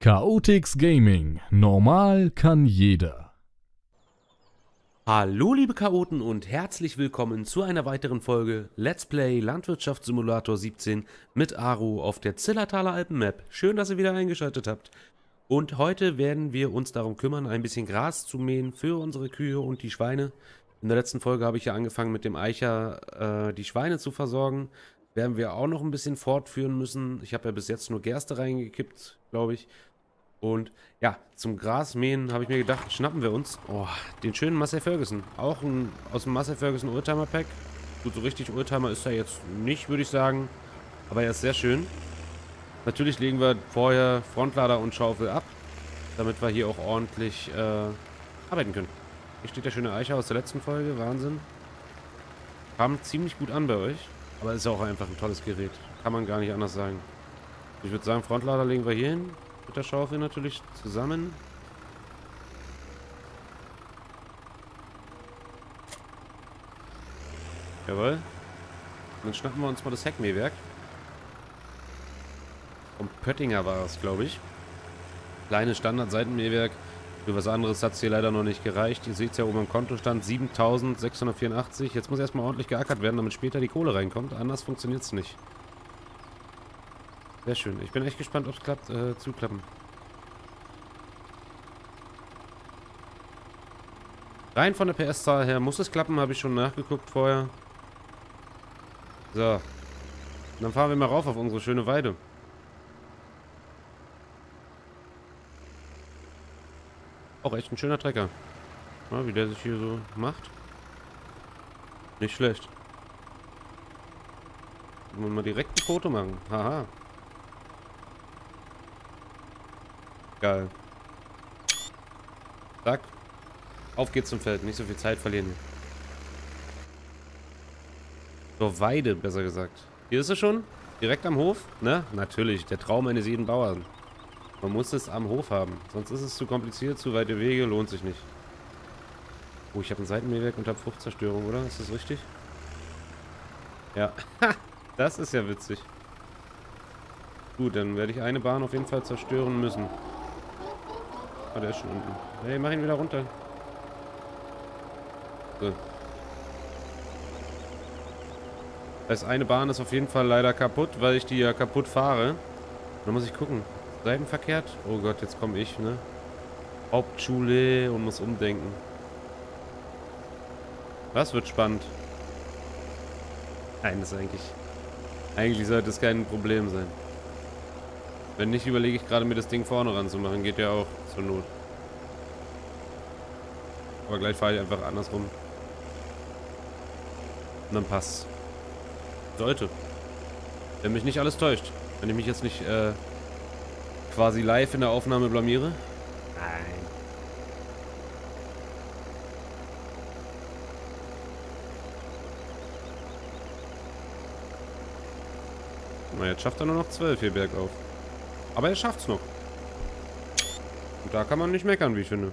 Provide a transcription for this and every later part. Chaotix Gaming. Normal kann jeder. Hallo liebe Chaoten und herzlich willkommen zu einer weiteren Folge Let's Play Landwirtschaftssimulator 17 mit Aro auf der Zillertaler Alpen-Map. Schön, dass ihr wieder eingeschaltet habt. Und heute werden wir uns darum kümmern, ein bisschen Gras zu mähen für unsere Kühe und die Schweine. In der letzten Folge habe ich ja angefangen mit dem Eicher die Schweine zu versorgen. Werden wir auch noch ein bisschen fortführen müssen. Ich habe ja bis jetzt nur Gerste reingekippt, glaube ich. Und ja, zum Grasmähen habe ich mir gedacht, schnappen wir uns den schönen Massey Ferguson. Auch aus dem Massey Ferguson Oldtimer Pack. Gut, so richtig Oldtimer ist er jetzt nicht, würde ich sagen. Aber er ist sehr schön. Natürlich legen wir vorher Frontlader und Schaufel ab, damit wir hier auch ordentlich arbeiten können. Hier steht der schöne Eicher aus der letzten Folge. Wahnsinn. Kam ziemlich gut an bei euch. Aber ist ja auch einfach ein tolles Gerät. Kann man gar nicht anders sagen. Ich würde sagen, Frontlader legen wir hier hin. Mit der Schaufel natürlich zusammen. Jawohl. Und dann schnappen wir uns mal das Heckmähwerk. Vom Pöttinger war es, glaube ich. Kleines Standard-Seitenmähwerk. Für was anderes hat es hier leider noch nicht gereicht. Ihr seht es ja oben am Kontostand, 7.684. Jetzt muss erstmal ordentlich geackert werden, damit später die Kohle reinkommt. Anders funktioniert es nicht. Sehr schön. Ich bin echt gespannt, ob es klappt, zuklappen. Rein von der PS-Zahl her muss es klappen, habe ich schon nachgeguckt vorher. So. Und dann fahren wir mal rauf auf unsere schöne Weide. Auch echt ein schöner Trecker. Ja, wie der sich hier so macht. Nicht schlecht. Wollen wir mal direkt ein Foto machen. Haha. Geil. Zack. Auf geht's zum Feld. Nicht so viel Zeit verlieren. Zur Weide, besser gesagt. Hier ist es schon. Direkt am Hof. Ne? Natürlich. Der Traum eines jeden Bauern. Man muss es am Hof haben, sonst ist es zu kompliziert, zu weite Wege, lohnt sich nicht. Oh, ich habe ein Seitenmähwerk und habe Fruchtzerstörung, oder? Ist das richtig? Ja, das ist ja witzig. Gut, dann werde ich eine Bahn auf jeden Fall zerstören müssen. Ah, der ist schon unten. Hey, mach ihn wieder runter. So. Das heißt, eine Bahn ist auf jeden Fall leider kaputt, weil ich die ja kaputt fahre. Dann muss ich gucken. Seitenverkehrt? Oh Gott, jetzt komme ich, ne? Hauptschule und muss umdenken. Das wird spannend. Nein, das ist eigentlich sollte es kein Problem sein. Wenn nicht, überlege ich gerade, mir das Ding vorne ranzumachen. Geht ja auch zur Not. Aber gleich fahre ich einfach andersrum. Und dann passt's. Sollte. Wenn mich nicht alles täuscht. Wenn ich mich jetzt nicht, quasi live in der Aufnahme blamiere? Nein. Na, jetzt schafft er nur noch 12 hier bergauf. Aber er schafft's noch. Und da kann man nicht meckern, wie ich finde.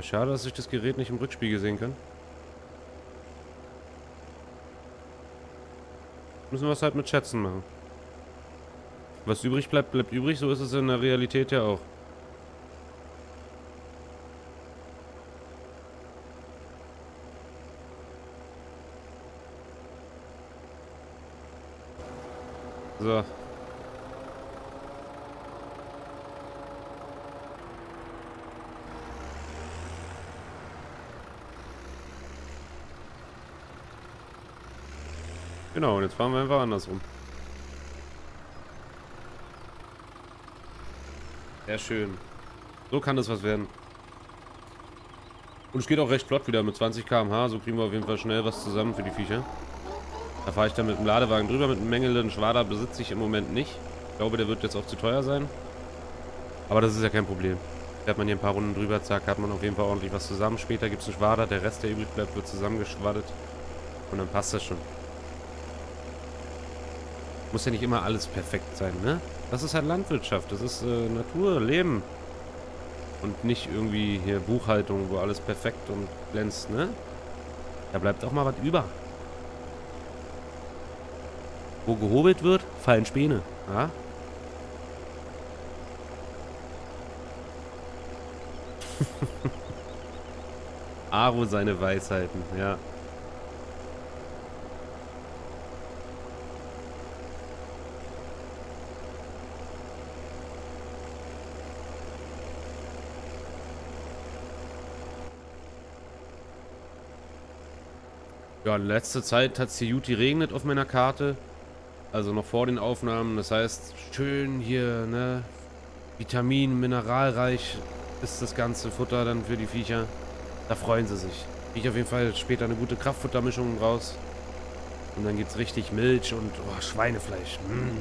Schade, dass ich das Gerät nicht im Rückspiegel sehen kann. Müssen wir es halt mit Schätzen machen. Was übrig bleibt, bleibt übrig. So ist es in der Realität ja auch. So. Genau, und jetzt fahren wir einfach andersrum. Sehr schön. So kann das was werden. Und es geht auch recht flott wieder mit 20 km/h. So kriegen wir auf jeden Fall schnell was zusammen für die Viecher. Da fahre ich dann mit dem Ladewagen drüber. Mit einem mängelnden Schwader besitze ich im Moment nicht. Ich glaube, der wird jetzt auch zu teuer sein. Aber das ist ja kein Problem. Fährt man hier ein paar Runden drüber, zack, hat man auf jeden Fall ordentlich was zusammen. Später gibt es einen Schwader. Der Rest, der übrig bleibt, wird zusammengeschwaddet. Und dann passt das schon. Muss ja nicht immer alles perfekt sein, ne? Das ist halt Landwirtschaft, das ist Natur, Leben. Und nicht irgendwie hier Buchhaltung, wo alles perfekt und glänzt, ne? Da bleibt auch mal was über. Wo gehobelt wird, fallen Späne. Ja? Aro seine Weisheiten, ja. Ja, letzte Zeit hat es hier gut geregnet auf meiner Karte. Also noch vor den Aufnahmen. Das heißt, schön hier, ne? Vitamin-, mineralreich ist das ganze Futter dann für die Viecher. Da freuen sie sich. Ich auf jeden Fall später eine gute Kraftfuttermischung raus. Und dann gibt es richtig Milch und oh, Schweinefleisch. Mm.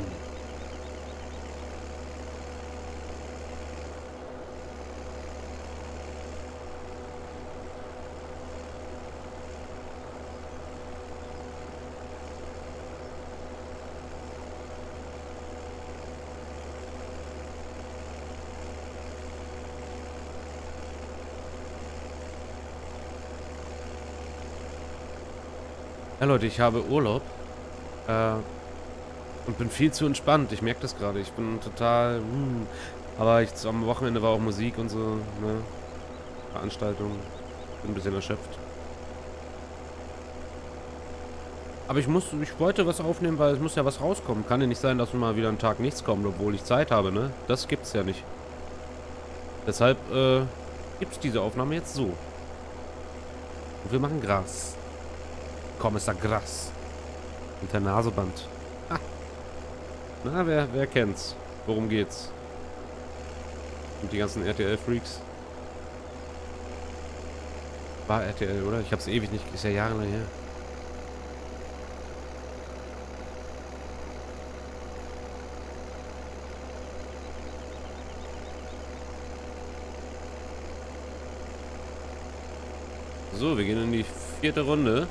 Ja Leute, ich habe Urlaub und bin viel zu entspannt. Ich merke das gerade. Ich bin total... Aber ich, am Wochenende war auch Musik und so, ne? Veranstaltungen. Bin ein bisschen erschöpft. Aber ich wollte was aufnehmen, weil es muss ja was rauskommen. Kann ja nicht sein, dass mal wieder einen Tag nichts kommt, obwohl ich Zeit habe, ne? Das gibt's ja nicht. Deshalb gibt's diese Aufnahme jetzt so. Und wir machen Gras. Komm, ist da Gras. Hinter Naseband. Ah. Na, wer kennt's? Worum geht's? Und die ganzen RTL-Freaks. War RTL, oder? Ich hab's ewig nicht... Ist ja jahrelang her. So, wir gehen in die 4. Runde.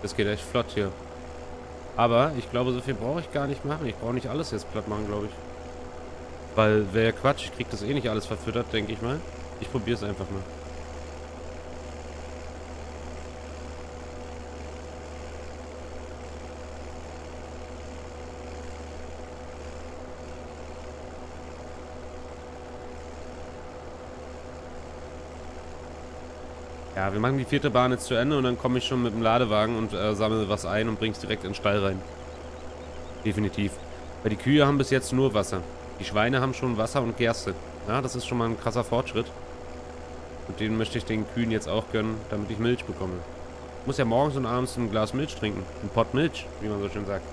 Das geht echt flott hier. Aber ich glaube, so viel brauche ich gar nicht machen. Ich brauche nicht alles jetzt platt machen, glaube ich. Weil wäre ja Quatsch. Ich kriege das eh nicht alles verfüttert, denke ich mal. Ich probiere es einfach mal. Ja, wir machen die 4. Bahn jetzt zu Ende und dann komme ich schon mit dem Ladewagen und sammle was ein und bringe es direkt in den Stall rein. Definitiv. Weil die Kühe haben bis jetzt nur Wasser. Die Schweine haben schon Wasser und Gerste. Ja, das ist schon mal ein krasser Fortschritt. Und den möchte ich den Kühen jetzt auch gönnen, damit ich Milch bekomme. Ich muss ja morgens und abends ein Glas Milch trinken. Ein Pott Milch, wie man so schön sagt.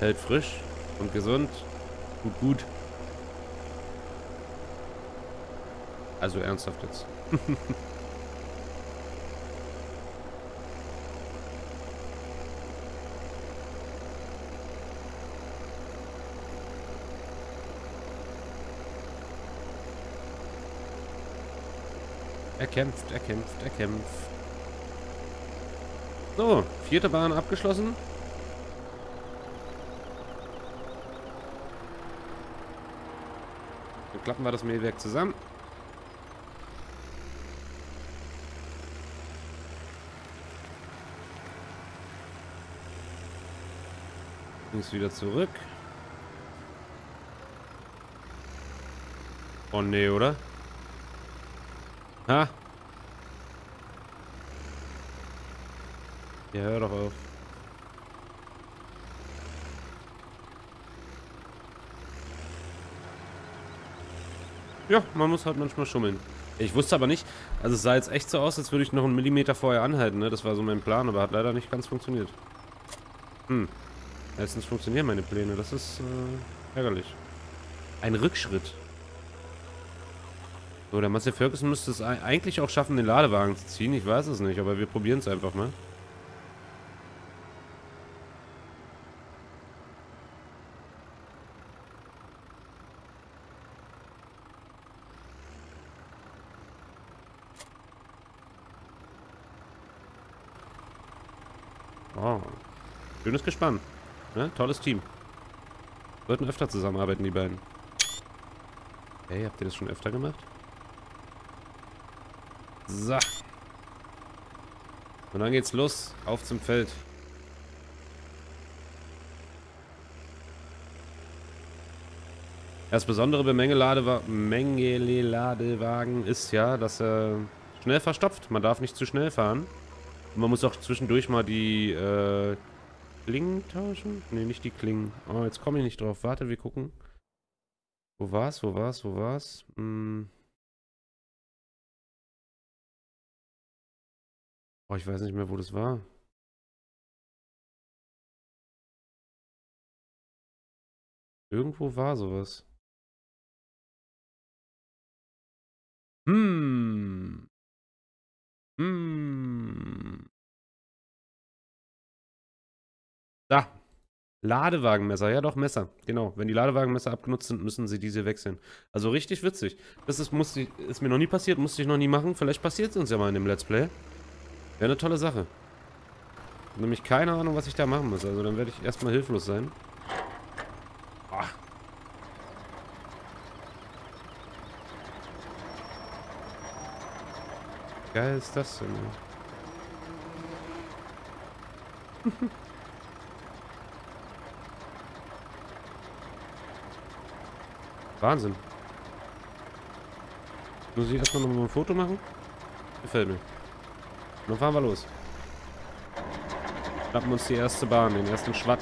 Hält frisch und gesund. Gut, gut. Also ernsthaft jetzt. Er kämpft, er kämpft, er kämpft. So, 4. Bahn abgeschlossen. Dann klappen wir das Mähwerk zusammen. Links wieder zurück. Oh nee, oder? Ha! Ja, hör doch auf. Ja, man muss halt manchmal schummeln. Ich wusste aber nicht, also es sah jetzt echt so aus, als würde ich noch einen Millimeter vorher anhalten, ne? Das war so mein Plan, aber hat leider nicht ganz funktioniert. Hm. Meistens funktionieren meine Pläne, das ist ärgerlich. Ein Rückschritt. So, der Massey Ferguson müsste es eigentlich auch schaffen, den Ladewagen zu ziehen. Ich weiß es nicht, aber wir probieren es einfach mal. Oh, schönes Gespann. Ne? Tolles Team. Sollten öfter zusammenarbeiten, die beiden. Hey, habt ihr das schon öfter gemacht? So. Und dann geht's los. Auf zum Feld. Das besondere bei Mängel-Ladewagen ist ja, dass er schnell verstopft. Man darf nicht zu schnell fahren. Und man muss auch zwischendurch mal die Klingen tauschen. Ne, nicht die Klingen. Oh, jetzt komme ich nicht drauf. Warte, wir gucken. Wo war's? Oh, ich weiß nicht mehr, wo das war. Irgendwo war sowas. Da. Ladewagenmesser. Ja doch, Messer. Genau. Wenn die Ladewagenmesser abgenutzt sind, müssen sie diese wechseln. Also richtig witzig. Das ist mir noch nie passiert. Musste ich noch nie machen. Vielleicht passiert es uns ja mal in dem Let's Play. Wäre eine tolle Sache. Nämlich keine Ahnung, was ich da machen muss. Also dann werde ich erstmal hilflos sein. Wie geil ist das denn? Wahnsinn. Muss ich erstmal noch mal ein Foto machen? Gefällt mir. Dann fahren wir los. Schnappen uns die erste Bahn, den ersten Schwatt.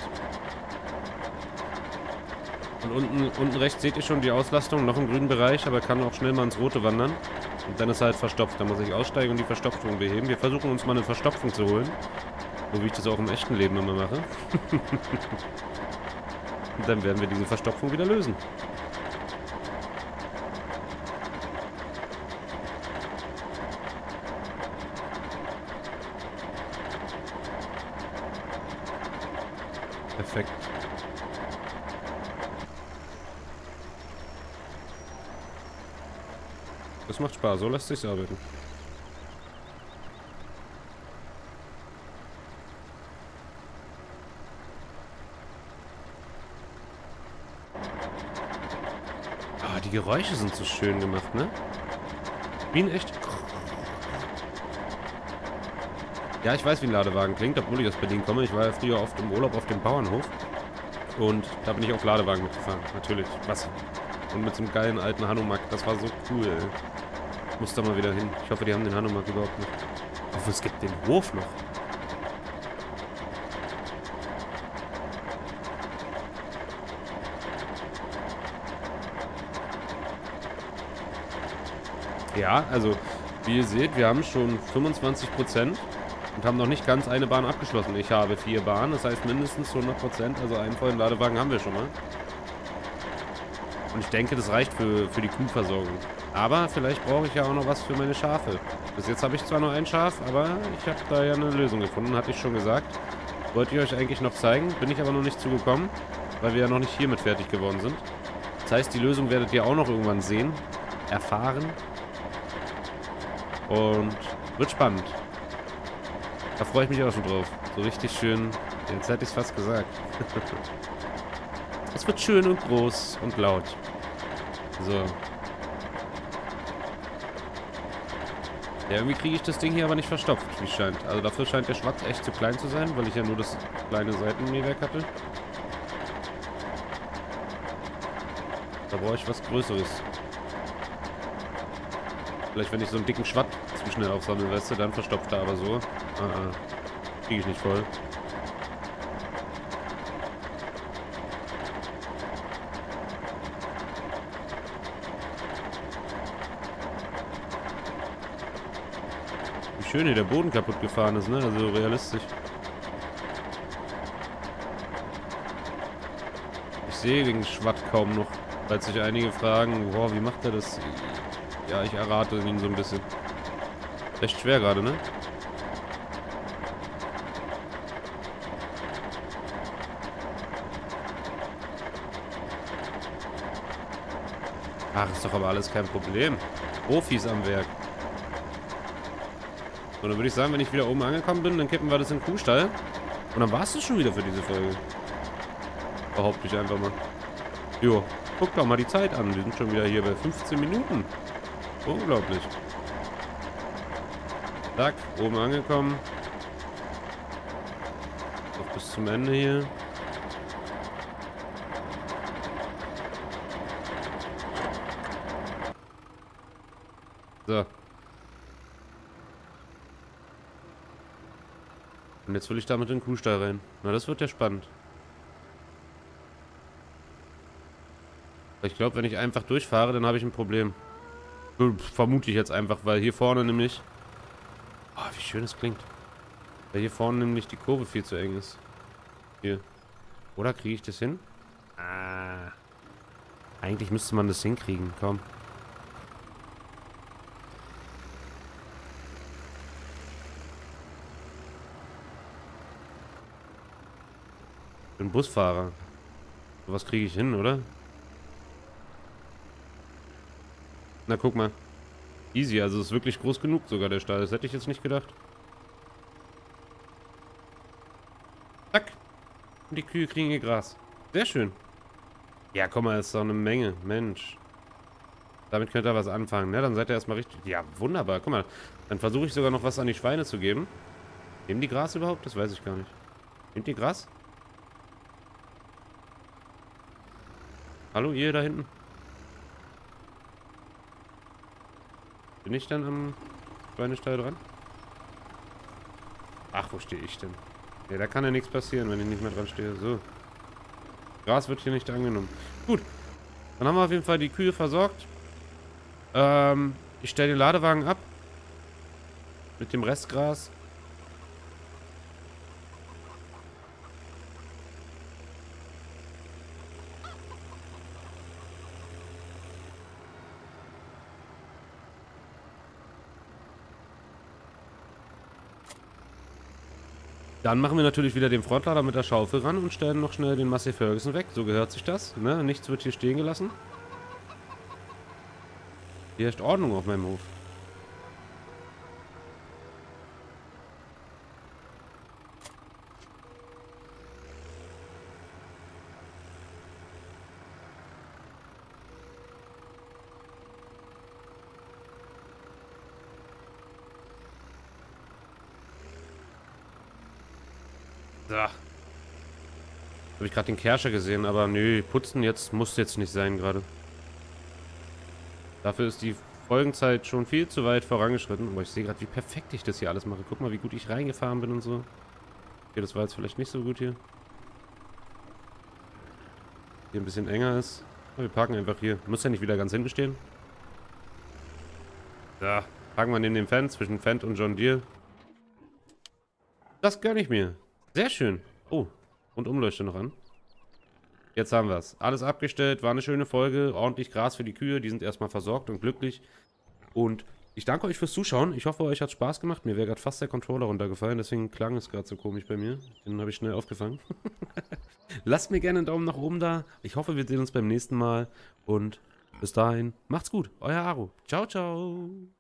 Und unten rechts seht ihr schon die Auslastung, noch im grünen Bereich, aber kann auch schnell mal ins Rote wandern. Und dann ist er halt verstopft. Da muss ich aussteigen und die Verstopfung beheben. Wir versuchen uns mal eine Verstopfung zu holen. So wie ich das auch im echten Leben immer mache. Und dann werden wir diese Verstopfung wieder lösen. Perfekt. Das macht Spaß, so lässt sich's arbeiten. Ah, die Geräusche sind so schön gemacht, ne? Wie ein echt... Ja, ich weiß, wie ein Ladewagen klingt, obwohl ich aus Berlin komme. Ich war ja früher oft im Urlaub auf dem Bauernhof. Und da bin ich auf Ladewagen mitgefahren. Natürlich. Was? Und mit so einem geilen alten Hanomag. Das war so cool, ey. Muss da mal wieder hin. Ich hoffe, die haben den Hanomag überhaupt nicht. Obwohl, es gibt den Hof noch. Ja, also, wie ihr seht, wir haben schon 25%. Und haben noch nicht ganz eine Bahn abgeschlossen. Ich habe 4 Bahnen, das heißt mindestens 100%. Also einen vollen Ladewagen haben wir schon mal. Und ich denke, das reicht für die Kuhversorgung. Aber vielleicht brauche ich ja auch noch was für meine Schafe. Bis jetzt habe ich zwar nur ein Schaf, aber ich habe da ja eine Lösung gefunden, hatte ich schon gesagt. Wollte ich euch eigentlich noch zeigen, bin ich aber noch nicht zugekommen, weil wir ja noch nicht hiermit fertig geworden sind. Das heißt, die Lösung werdet ihr auch noch irgendwann sehen, erfahren. Und wird spannend. Da freue ich mich auch schon drauf. So richtig schön. Jetzt hätte ich es fast gesagt. Es wird schön und groß und laut. So. Ja, irgendwie kriege ich das Ding hier aber nicht verstopft, wie es scheint. Also dafür scheint der Schwarz echt zu klein zu sein, weil ich ja nur das kleine Seitenmähwerk hatte. Da brauche ich was Größeres. Vielleicht, wenn ich so einen dicken Schwatt zu schnell aufsammeln, weißt du, dann verstopft er aber so. Kriege ich nicht voll. Wie schön hier der Boden kaputt gefahren ist, ne? Also realistisch. Ich sehe den Schwatt kaum noch, weil sich einige fragen, wow, wie macht er das? Ja, ich errate ihn so ein bisschen. Echt schwer gerade, ne? Ach, ist doch aber alles kein Problem. Profis am Werk. So, dann würde ich sagen, wenn ich wieder oben angekommen bin, dann kippen wir das in den Kuhstall. Und dann war es das schon wieder für diese Folge. Behaupte ich einfach mal. Jo, guck doch mal die Zeit an. Wir sind schon wieder hier bei 15 Minuten. Unglaublich. Zack, oben angekommen. jetzt auch bis zum Ende hier. So. Und jetzt will ich damit in den Kuhstall rein. Na, das wird ja spannend. Ich glaube, wenn ich einfach durchfahre, dann habe ich ein Problem. Vermute ich jetzt einfach, weil hier vorne nämlich... Oh, wie schön das klingt. Weil hier vorne nämlich die Kurve viel zu eng ist. Hier. Oder kriege ich das hin? Ah. Eigentlich müsste man das hinkriegen. Komm. Ich bin Busfahrer. So was kriege ich hin, oder? Na, guck mal. Easy, also ist wirklich groß genug sogar der Stall. Das hätte ich jetzt nicht gedacht. Zack. Und die Kühe kriegen ihr Gras. Sehr schön. Ja, komm mal, ist doch eine Menge. Mensch. Damit könnt ihr was anfangen, ne? Dann seid ihr erstmal richtig... Ja, wunderbar. Guck mal, dann versuche ich sogar noch was an die Schweine zu geben. Nehmen die Gras überhaupt? Das weiß ich gar nicht. Nehmt ihr Gras? Hallo, ihr da hinten? Bin ich dann am Schweinestall dran? Ach, wo stehe ich denn? Ja, da kann ja nichts passieren, wenn ich nicht mehr dran stehe. So. Gras wird hier nicht angenommen. Gut. Dann haben wir auf jeden Fall die Kühe versorgt. Ich stelle den Ladewagen ab. Mit dem Restgras. Dann machen wir natürlich wieder den Frontlader mit der Schaufel ran und stellen noch schnell den Massey Ferguson weg. So gehört sich das. Ne? Nichts wird hier stehen gelassen. Hier herrscht Ordnung auf meinem Hof. Habe ich gerade den Kerscher gesehen, aber nö, putzen jetzt muss jetzt nicht sein gerade. Dafür ist die Folgenzeit schon viel zu weit vorangeschritten. Aber ich sehe gerade, wie perfekt ich das hier alles mache. Guck mal, wie gut ich reingefahren bin und so. Okay, das war jetzt vielleicht nicht so gut hier. Hier ein bisschen enger ist. Aber wir parken einfach hier. Muss ja nicht wieder ganz hinten stehen. Da, parken wir neben dem Fendt, zwischen Fendt und John Deere. Das gönne ich mir. Sehr schön. Oh. Und Umleuchte noch an. Jetzt haben wir es. Alles abgestellt. War eine schöne Folge. Ordentlich Gras für die Kühe. Die sind erstmal versorgt und glücklich. Und ich danke euch fürs Zuschauen. Ich hoffe, euch hat Spaß gemacht. Mir wäre gerade fast der Controller runtergefallen. Deswegen klang es gerade so komisch bei mir. Den habe ich schnell aufgefangen. Lasst mir gerne einen Daumen nach oben da. Ich hoffe, wir sehen uns beim nächsten Mal. Und bis dahin, macht's gut. Euer Aro. Ciao, ciao.